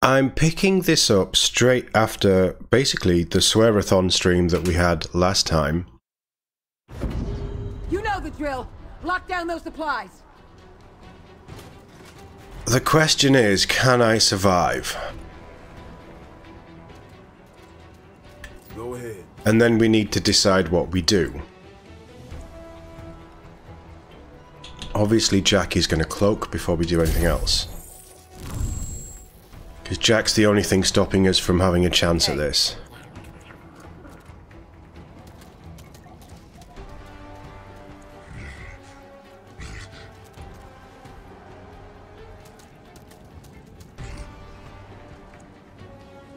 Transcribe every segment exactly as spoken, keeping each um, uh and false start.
I'm picking this up straight after basically the Swearathon stream that we had last time. You know the drill. Lock down those supplies. The question is, can I survive? Go ahead. And then we need to decide what we do. Obviously, Jack is going to cloak before we do anything else. Because Jack's the only thing stopping us from having a chance hey. at this.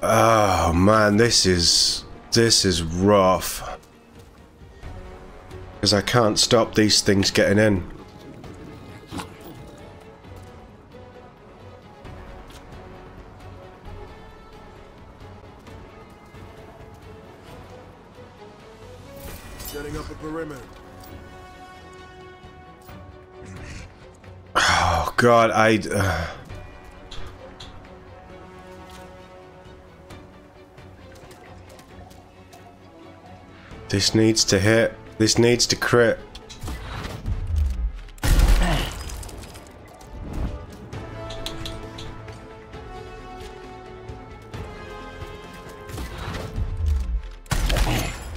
Oh man, this is... this is rough. Because I can't stop these things getting in. Setting up a perimeter. Oh god, I... Uh... This needs to hit. This needs to crit.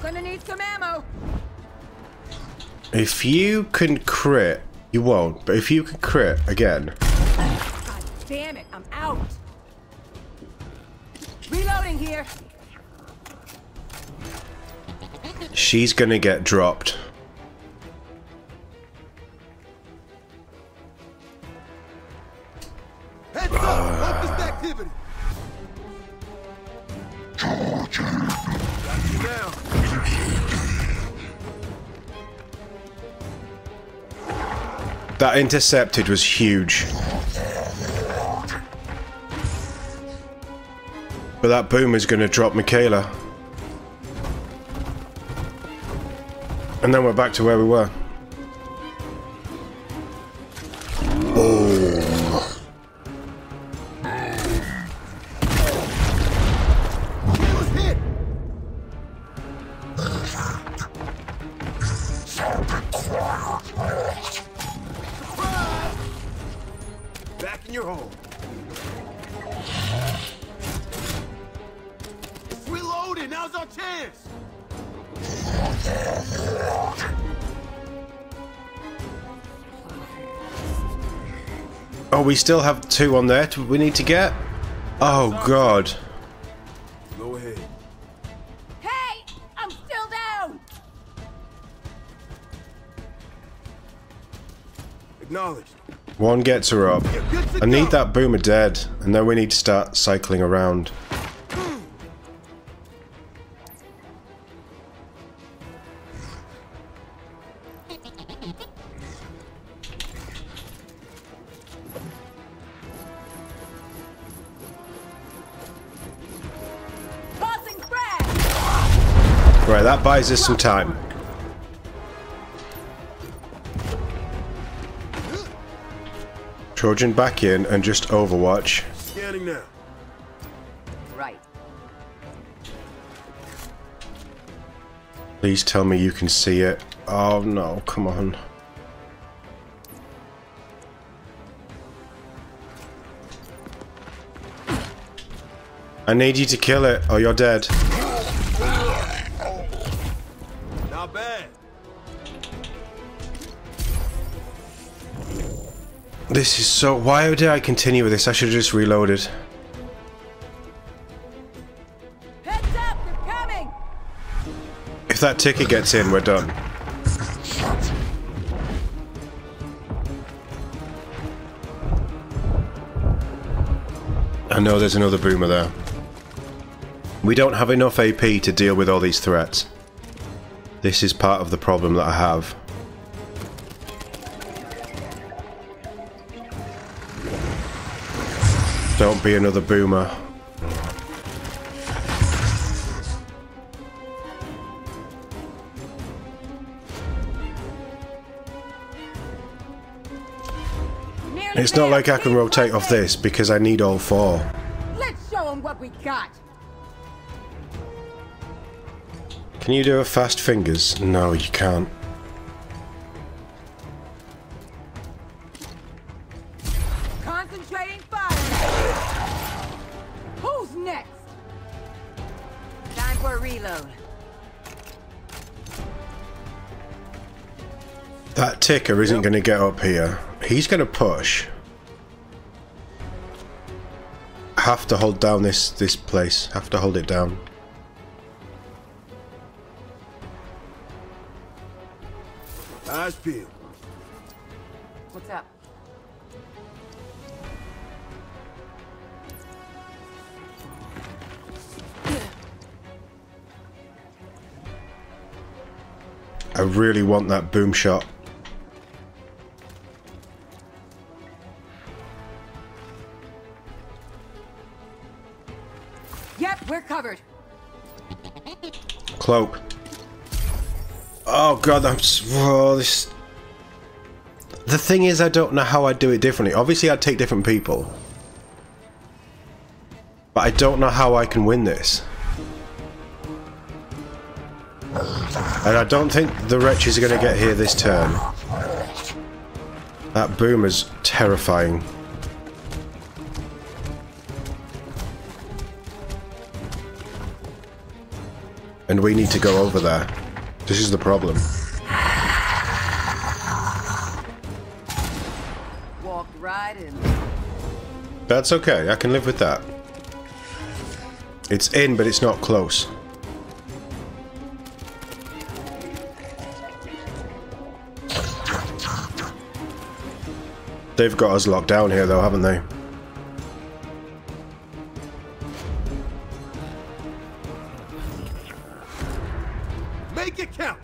Gonna need some ammo. If you can crit, you won't, but if you can crit again. God damn it, I'm out. Reloading here. She's gonna get dropped. Heads up, up this activity. Trojan. Got you down. That intercepted was huge. But that boomer's gonna drop Mikaela. And then we're back to where we were. Oh. Back in your hole. It's reloaded. Now's our chance. Oh, we still have two on there we need to get? Oh god. Go ahead. Hey! I'm still down! Acknowledged. One gets her up. I need that boomer dead, and then we need to start cycling around. Right, that buys us some time. Trojan back in and just overwatch. Scanning now. Right. Please tell me you can see it. Oh no, come on. I need you to kill it or you're dead. This is so... why did I continue with this? I should have just reloaded. Heads up, they're coming. If that ticker gets in, we're done. I know there's another boomer there. We don't have enough A P to deal with all these threats. This is part of the problem that I have. Don't be another boomer. It's not like I can rotate off this because I need all four. Let's show them what we got. Can you do a fast fingers? No, you can't. Concentrating fire. Who's next? Time for a reload. That ticker isn't going to get up here. He's going to push. Have to hold down this this place. Have to hold it down. Eyes peeled. What's up? I really want that boom shot. Yep, we're covered. Cloak. Oh god, I'm just, oh, this. The thing is, I don't know how I'd do it differently. Obviously, I'd take different people, but I don't know how I can win this. And I don't think the wretches are going to get here this turn. That boomer's terrifying. And we need to go over there. This is the problem. Walked right in. That's okay. I can live with that. It's in, but it's not close. They've got us locked down here though, haven't they? Make it count.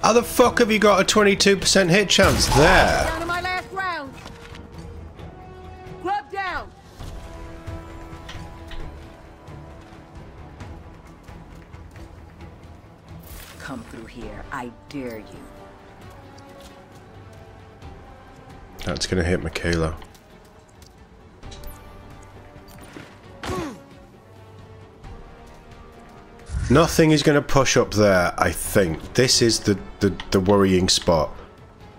How the fuck have you got a twenty-two percent hit chance there? Come through here, I dare you. That's gonna hit Mikaela. Nothing is gonna push up there, I think. This is the, the, the worrying spot.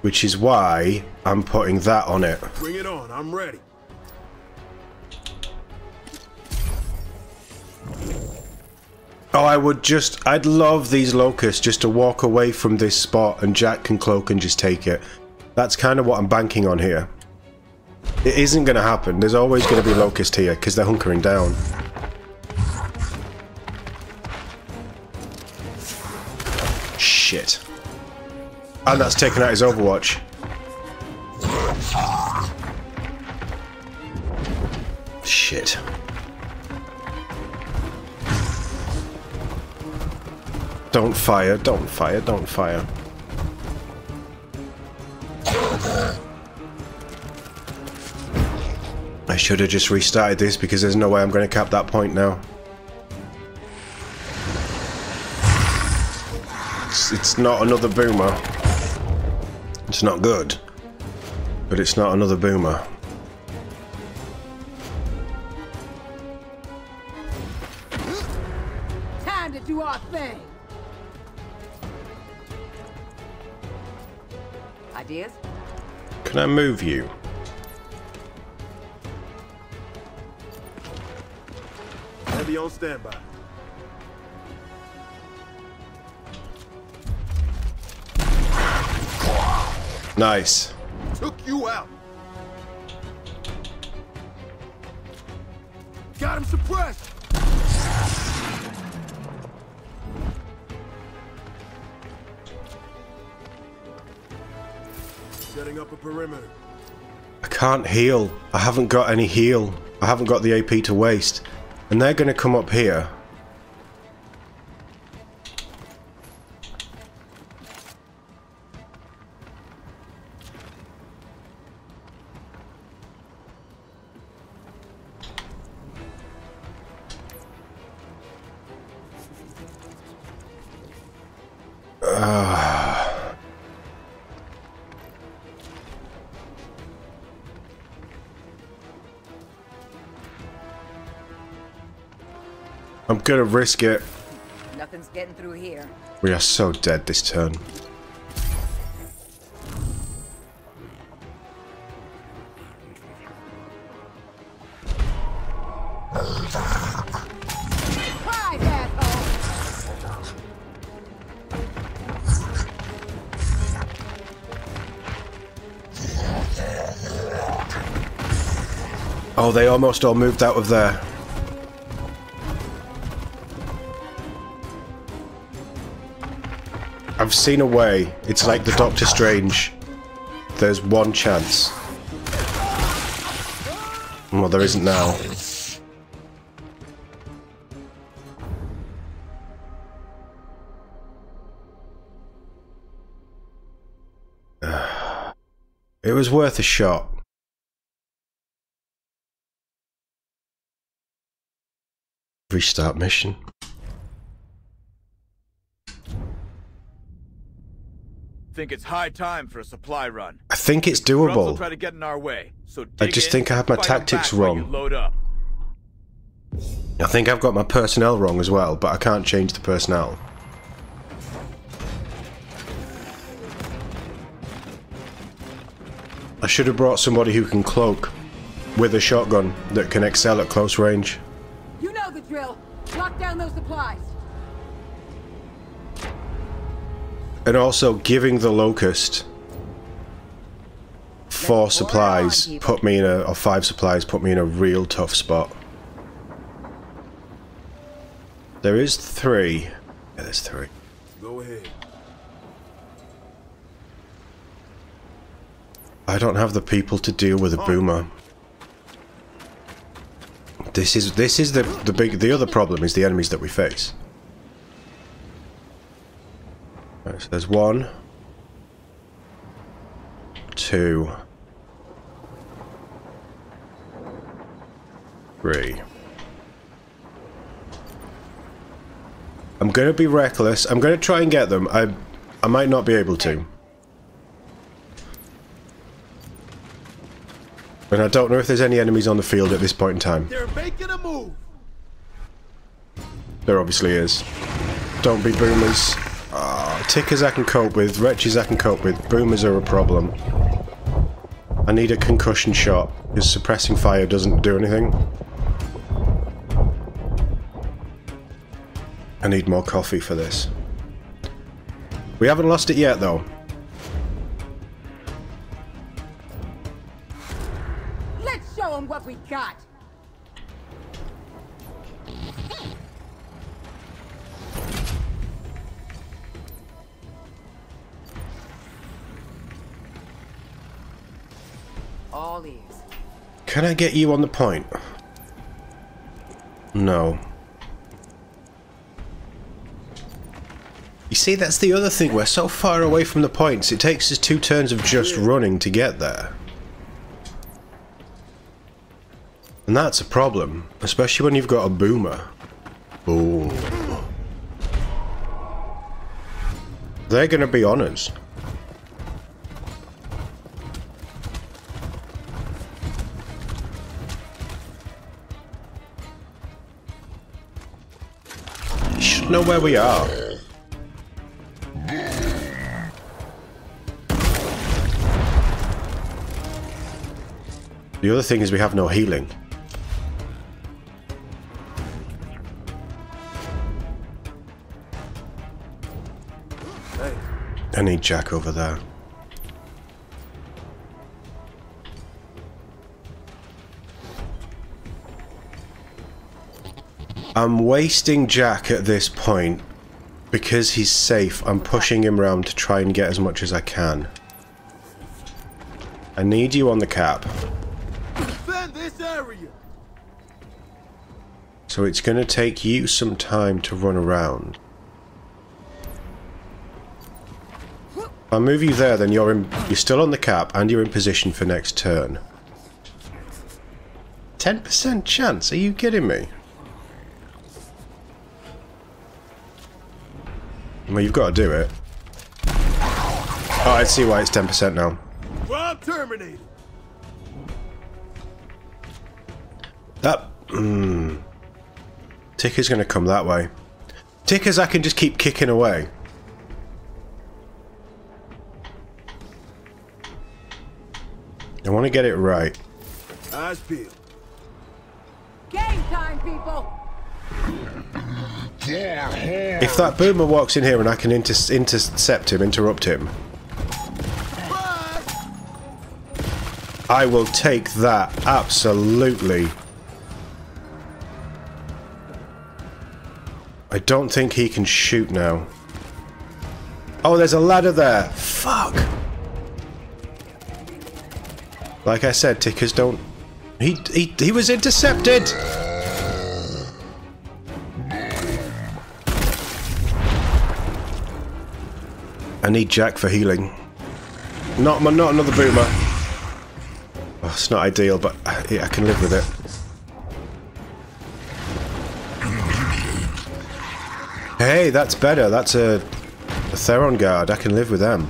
Which is why I'm putting that on it. Bring it on, I'm ready. Oh, I would just, I'd love these locusts just to walk away from this spot and Jack can cloak and just take it. That's kind of what I'm banking on here. It isn't going to happen. There's always going to be locust here because they're hunkering down. Shit. And that's taken out his Overwatch. Shit. Don't fire, don't fire, don't fire. I should have just restarted this because there's no way I'm going to cap that point now. It's, it's not another boomer. It's not good. But it's not another boomer. Time to do our thing. Ideas? Can I move you? Heavy on standby. Nice. Took you out. Got him suppressed. Setting up a perimeter. I can't heal. I haven't got any heal. I haven't got the A P to waste. And they're going to come up here. Uh. I'm gonna risk it. Nothing's getting through here. We are so dead this turn. Oh, they almost all moved out of there. I've seen a way. It's like the Doctor Strange. There's one chance. Well, there isn't now. It was worth a shot. Restart mission. Think it's high time for a supply run. I think it's doable. Try to get in our way, so I just in, think I have my tactics wrong. Load up. I think I've got my personnel wrong as well, but I can't change the personnel. I should have brought somebody who can cloak with a shotgun that can excel at close range. You know the drill. Lock down those supplies. And also giving the Locust four supplies put me in a, or five supplies put me in a real tough spot. There is three. Yeah, there's three. Go ahead. I don't have the people to deal with a boomer. This is this is the the big the other problem is the enemies that we face. Right, so there's one, two, three. I'm gonna be reckless. I'm gonna try and get them. I I might not be able to. And I don't know if there's any enemies on the field at this point in time. They're making a move. There obviously is. Don't be boomers. Oh, tickers I can cope with, wretches I can cope with, boomers are a problem. I need a concussion shot, because suppressing fire doesn't do anything. I need more coffee for this. We haven't lost it yet though. What we got. All ears. Can I get you on the point? No. You see, that's the other thing. We're so far away from the points. It takes us two turns of just running to get there. And that's a problem, especially when you've got a boomer. Ooh. They're gonna be on us. You should know where we are. The other thing is we have no healing. I need Jack over there. I'm wasting Jack at this point because he's safe. I'm pushing him around to try and get as much as I can. I need you on the cap. Defend this area. So it's going to take you some time to run around. If I move you there, then you're in, you're still on the cap, and you're in position for next turn. ten percent chance? Are you kidding me? Well, you've got to do it. Oh, I see why it's ten percent now. Well, terminated. That mm, ticker's going to come that way. Tickers, I can just keep kicking away. I want to get it right. Eyes peeled. Game time, people. Yeah, yeah. If that boomer walks in here and I can inter intercept him, interrupt him, I will take that, absolutely. I don't think he can shoot now. Oh, there's a ladder there. Fuck. Like I said, tickers don't... He, he, he was intercepted! I need Jack for healing. Not, not another boomer. Oh, it's not ideal, but I, I can live with it. Hey, that's better. That's a, a Theron guard. I can live with them.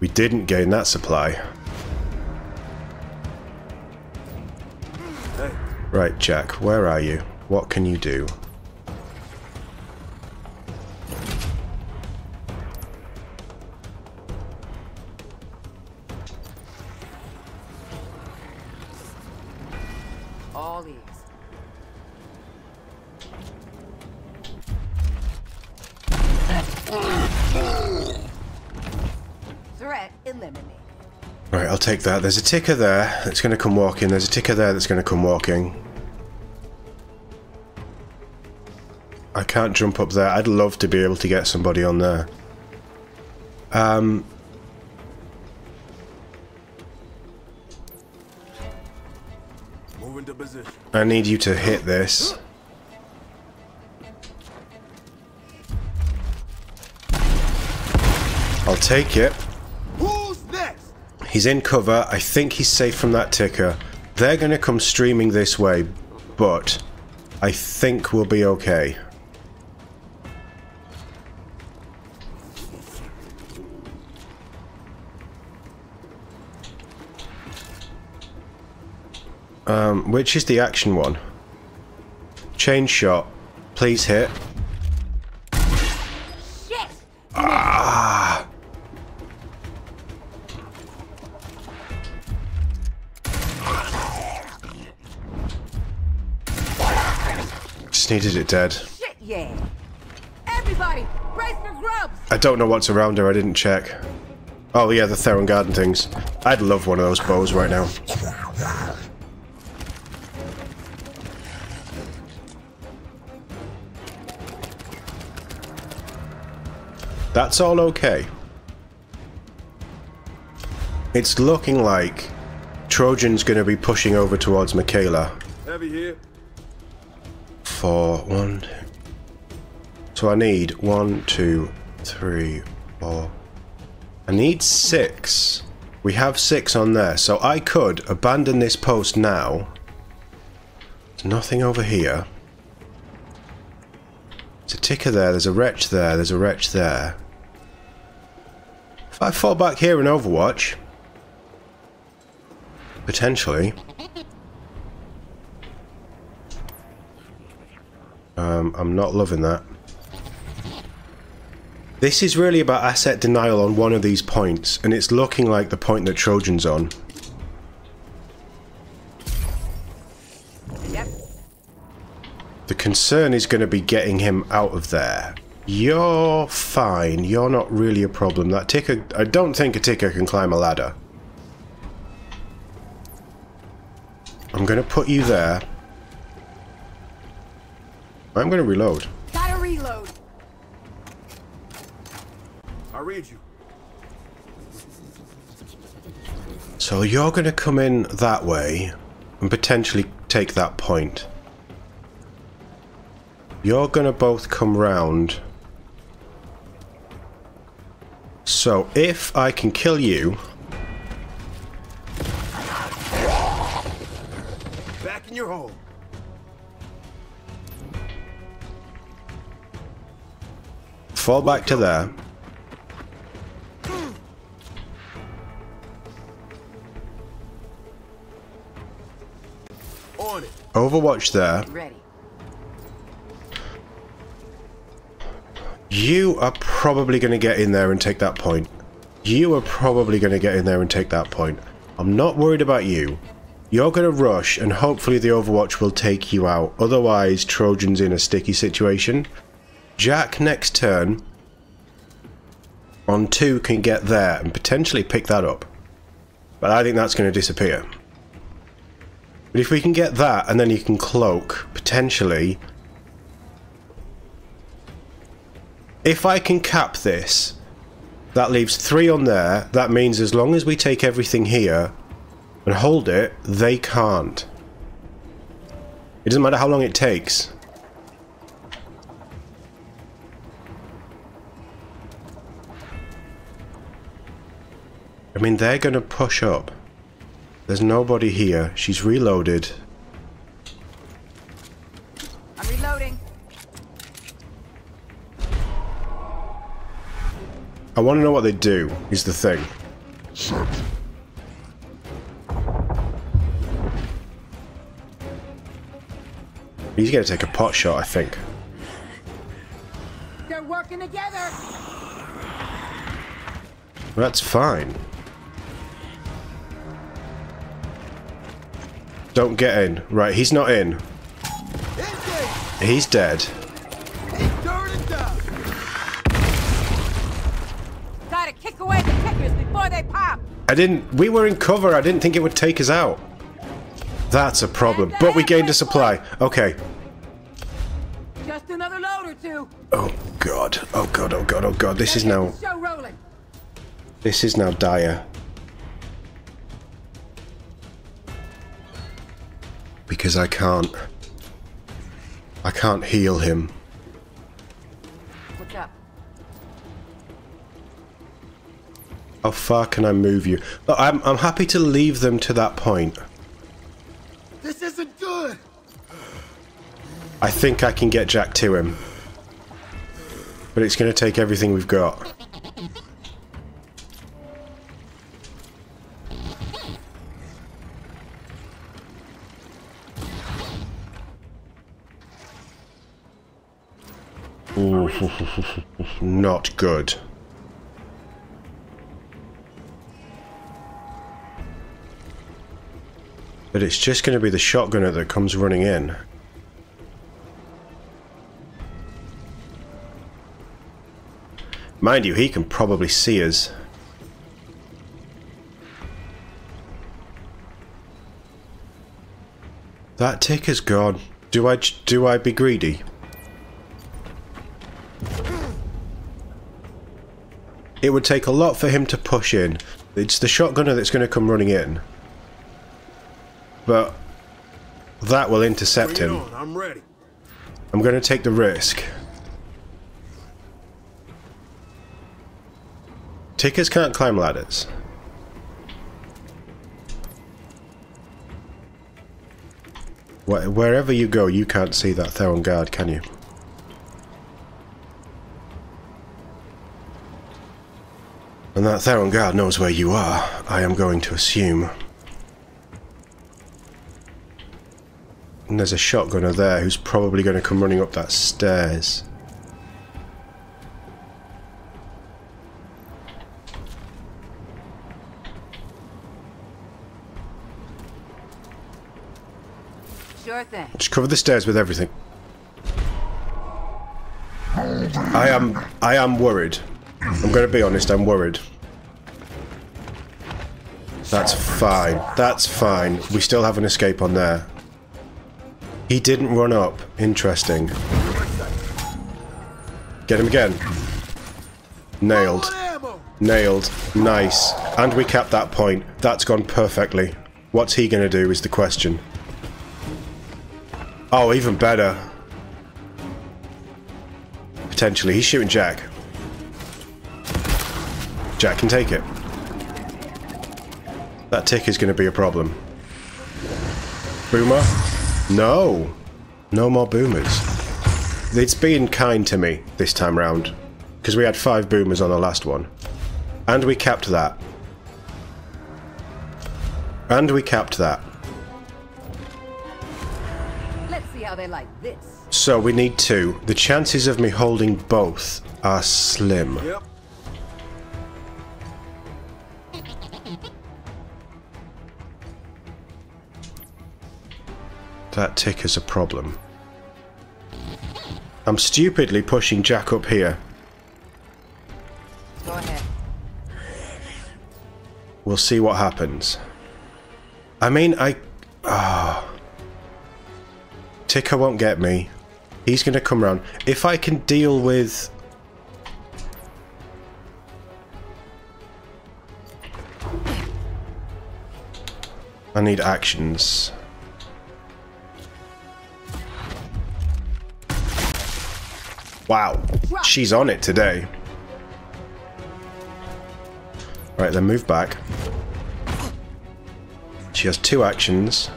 We didn't gain that supply. Hey. Right, Jack, where are you? What can you do? All ears. Right, I'll take that. There's a ticker there that's going to come walking. There's a ticker there that's going to come walking. I can't jump up there. I'd love to be able to get somebody on there. Um... Move into position. I need you to hit this. I'll take it. He's in cover. I think he's safe from that ticker. They're going to come streaming this way, but I think we'll be okay. Um, which is the action one? Chain shot. Please hit. Shit. Ah! Needed it dead. Shit, yeah. Everybody, brace for grubs. I don't know what's around her, I didn't check. Oh yeah, the Theron Garden things. I'd love one of those bows right now. That's all okay. It's looking like Trojan's gonna be pushing over towards Mikaela. Heavy here. Four, one. So I need one, two, three, four. I need six. We have six on there, so I could abandon this post now. There's nothing over here. There's a ticker there, there's a wretch there, there's a wretch there. If I fall back here in Overwatch, potentially. Um, I'm not loving that. This is really about asset denial on one of these points, and it's looking like the point that Trojan's on. Yep. The concern is going to be getting him out of there. You're fine. You're not really a problem. That ticker... I don't think a ticker can climb a ladder. I'm going to put you there. I'm gonna reload. Gotta reload. I read you. So you're gonna come in that way and potentially take that point. You're gonna both come round. So if I can kill you. Back in your hole. Fall back to there. Overwatch there. Ready. You are probably going to get in there and take that point. You are probably going to get in there and take that point. I'm not worried about you. You're going to rush and hopefully the Overwatch will take you out. Otherwise, Trojan's in a sticky situation. Jack next turn on two can get there and potentially pick that up. But I think that's going to disappear. But if we can get that, and then you can cloak, potentially. If I can cap this, that leaves three on there. That means as long as we take everything here and hold it, they can't. It doesn't matter how long it takes. I mean, they're going to push up. There's nobody here. She's reloaded. I'm reloading. I want to know what they do, is the thing. He's going to take a pot shot, I think. They're working together. That's fine. Don't get in. Right, he's not in. He's dead. Gotta kick away the kickers before they pop. I didn't. We were in cover. I didn't think it would take us out. That's a problem. But we gained a supply. Okay. Just another load or two. Oh god. Oh god. Oh god. Oh god. This is now. This is now dire. Because I can't, I can't heal him. What's up? How far can I move you? Look, I'm, I'm happy to leave them to that point. This isn't good. I think I can get Jack to him, but it's going to take everything we've got. Not good. But it's just going to be the shotgunner that comes running in. Mind you, he can probably see us. That tick is gone. Do I, do I be greedy? It would take a lot for him to push in. It's the shotgunner that's going to come running in. But that will intercept him. I'm ready. I'm going to take the risk. Tickers can't climb ladders. Wherever you go, you can't see that Theron guard, can you? And that Theron guard knows where you are, I am going to assume. And there's a shotgunner there who's probably going to come running up that stairs. Sure thing. Just cover the stairs with everything. I am, I am worried. I'm going to be honest, I'm worried. That's fine. That's fine. We still have an escape on there. He didn't run up. Interesting. Get him again. Nailed. Nailed. Nice. And we capped that point. That's gone perfectly. What's he going to do is the question. Oh, even better. Potentially. He's shooting Jack. Jack can take it. That tick is going to be a problem. Boomer? No. No more boomers. It's being kind to me this time round. because we had five boomers on the last one. And we capped that. And we capped that. Let's see how they like this. So we need two. The chances of me holding both are slim. Yep. That ticker's a problem. I'm stupidly pushing Jack up here. Go ahead. We'll see what happens. I mean, I... Oh. Ticker won't get me. He's going to come round. If I can deal with... I need actions. Wow. She's on it today. Right, then move back. She has two actions.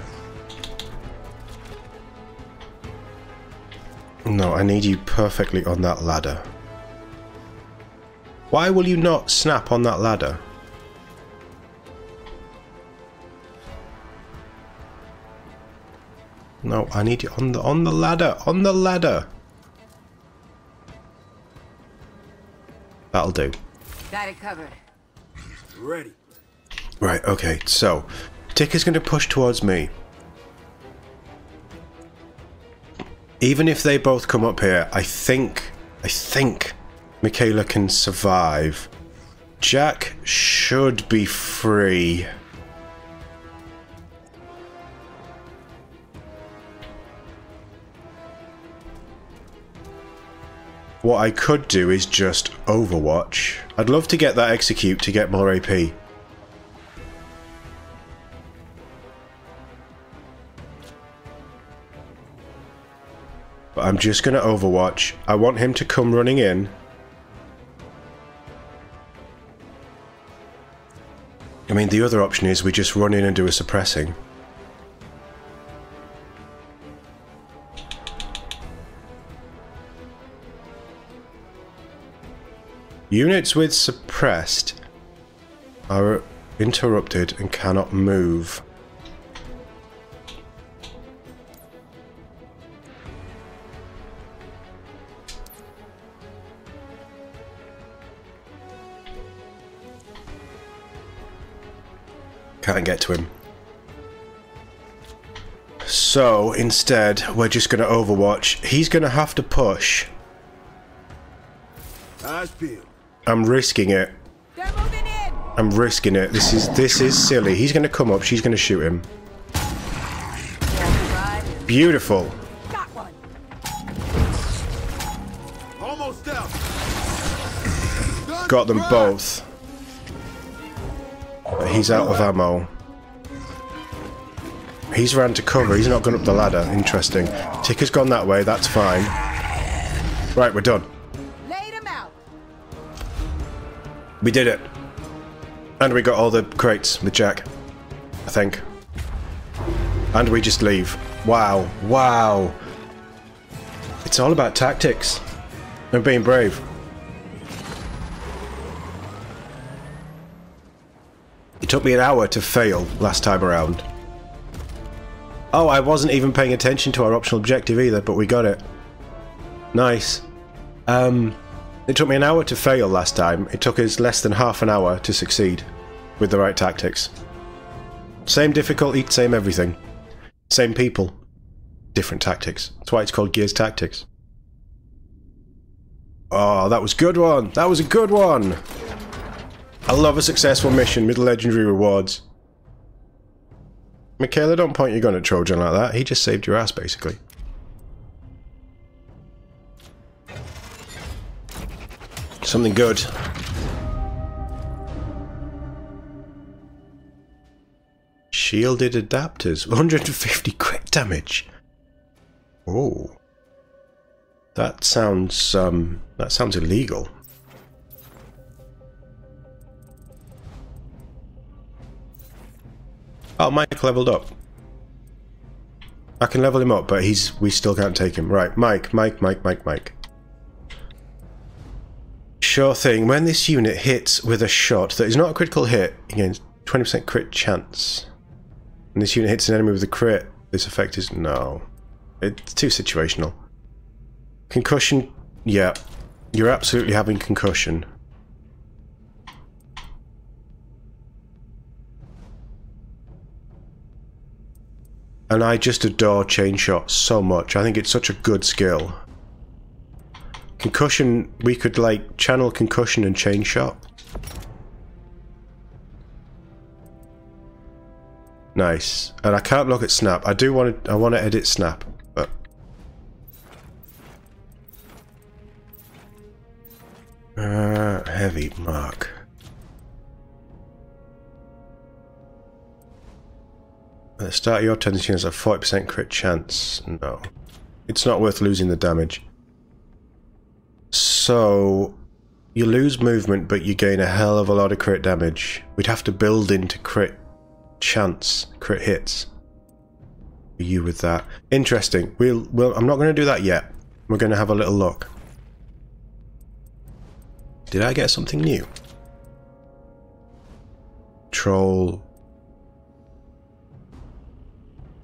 No, I need you perfectly on that ladder. Why will you not snap on that ladder? No, I need you on the on the ladder, on the ladder. That'll do. Got it covered. Ready. Right, okay, so Tick is going to push towards me. Even if they both come up here, I think, I think Mikaela can survive. Jack should be free. What I could do is just overwatch. I'd love to get that execute to get more A P. But I'm just going to overwatch. I want him to come running in. I mean, the other option is we just run in and do a suppressing. Units with suppressed are interrupted and cannot move. Can't get to him. So instead, we're just going to overwatch. He's going to have to push. I'm risking it. I'm risking it. This is this is silly. He's going to come up. She's going to shoot him. Beautiful. Got one. Almost down. Got them both. But he's out of ammo. He's ran to cover. He's not gone up the ladder. Interesting. Ticker's gone that way. That's fine. Right, we're done. Laid him out. We did it. And we got all the crates with Jack, I think. And we just leave. Wow. Wow. It's all about tactics and being brave. It took me an hour to fail last time around. Oh, I wasn't even paying attention to our optional objective either, but we got it. Nice. Um, it took me an hour to fail last time. It took us less than half an hour to succeed with the right tactics. Same difficulty, same everything. Same people. Different tactics. That's why it's called Gears Tactics. Oh, that was a good one. That was a good one. I love a successful mission with legendary rewards. Mikaela, don't point your gun at Trojan like that. He just saved your ass, basically. Something good. Shielded adapters. one hundred fifty crit damage. Oh. That sounds, um, that sounds illegal. Oh, Mike leveled up. I can level him up, but he's we still can't take him. Right, Mike, Mike, Mike, Mike, Mike. sure thing. When this unit hits with a shot that is not a critical hit, again, twenty percent crit chance. And this unit hits an enemy with a crit, this effect is... no. It's too situational. Concussion, yeah. You're absolutely having concussion. And I just adore chain shot so much. I think it's such a good skill. Concussion, we could like channel concussion and chain shot. Nice. And I can't look at snap. I do want to I want to edit snap, but uh, heavy mark. At the start of your turn, this unit has a forty percent crit chance. No. It's not worth losing the damage. So, you lose movement, but you gain a hell of a lot of crit damage. We'd have to build into crit chance, crit hits. For you with that. Interesting. We'll, we'll, I'm not going to do that yet. We're going to have a little look. Did I get something new? Troll...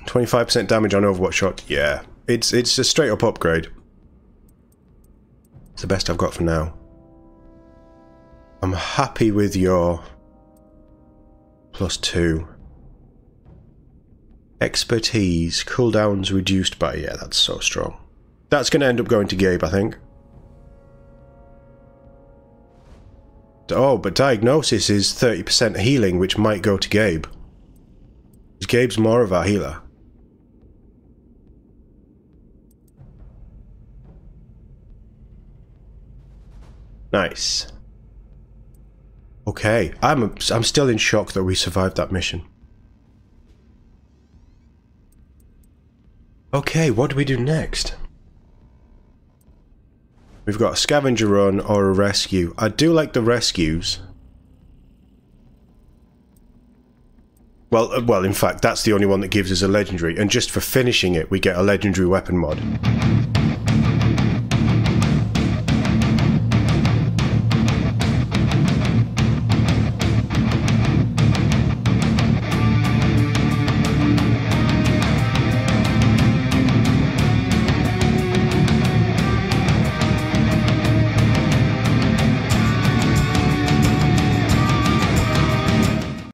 twenty-five percent damage on overwatch shot. Yeah, it's it's a straight up upgrade. It's the best I've got for now. I'm happy with your plus two. Expertise, cooldowns reduced by, yeah, that's so strong. That's going to end up going to Gabe, I think. Oh, but diagnosis is thirty percent healing, which might go to Gabe. Gabe's more of our healer. Nice. Okay, I'm a, I'm still in shock that we survived that mission. Okay, what do we do next? We've got a scavenger run or a rescue. I do like the rescues. Well, well, in fact, that's the only one that gives us a legendary, and just for finishing it, we get a legendary weapon mod.